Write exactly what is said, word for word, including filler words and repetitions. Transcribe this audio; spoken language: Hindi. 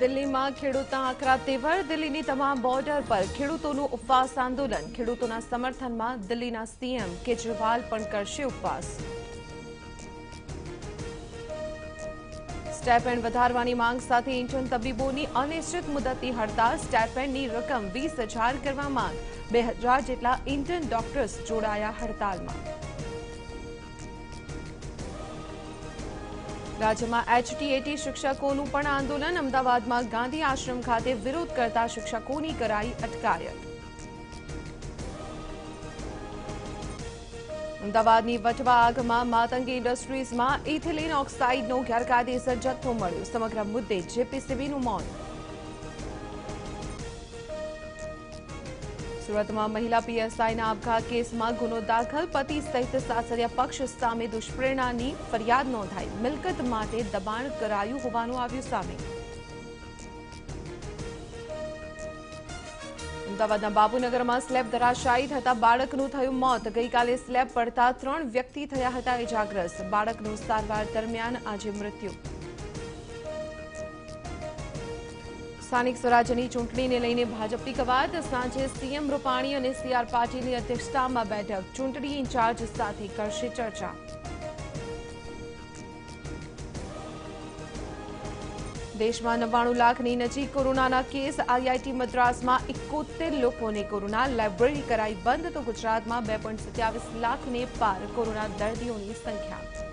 दिल्ली में खेडूत आकरा तेवर। दिल्ली की तमाम बॉर्डर पर खेडूतों उपवास आंदोलन। खेडूतों समर्थन में दिल्ली सीएम केजरीवाल करशे उपवास। स्टाइपेंड वधारवानी मांग साथ इंडियन तबीबों की अनिश्चित मुदती हड़ताल। स्टाइपेंड की रकम वीस हजार करवा मांग। बे हजार जेटला इंडियन डॉक्टर्स जोड़ाया हड़ताल में। राज्य में एचटीएटी शिक्षकों पण आंदोलन। अमदावाद में गांधी आश्रम खाते विरोध करता शिक्षकों की कराई अटकायत। अमदावाद की वटवा आग में मातंगी इंडस्ट्रीज में इथिलीन ऑक्साइड नो गैरकायदेसर जत्थो मळ्यो। समग्र मुद्दे जेपीसीबी नुं मौन। सूरत में महिला पीएसआई ना अपघात केस में गुनो दाखल। पति सहित सासरिया पक्ष सामे दुष्प्रेरणा की फरियाद नोंधाई। मिलकत माटे दबाण करायु होवानुं आव्युं सामे। अमदावादना बापूनगर में स्लेब धराशायी थता बाळकनुं थयुं मौत। गईकाले स्लेब पड़ता त्रण व्यक्ति थया हता इजाग्रस्त। बाळकनुं सारवार दरमियान आज मृत्यु। स्थानिक स्वराज्यनी चूंटणीने लईने भाजपनी कवायत। सांजे सीएम रूपाणी और सीआर पाटील की अध्यक्षता में बैठक। चूंटणी इंचार्ज साथ करशे चर्चा। देश में नव्वाणु लाख की नजीक कोरोना केस। आईआईटी मद्रास में इकोतेर लोगों ने कोरोना। लाइब्रेरी कराई बंद तो गुजरात में दो पॉइंट सत्ताईस लाख ने पार कोरोना दर्दियों की संख्या।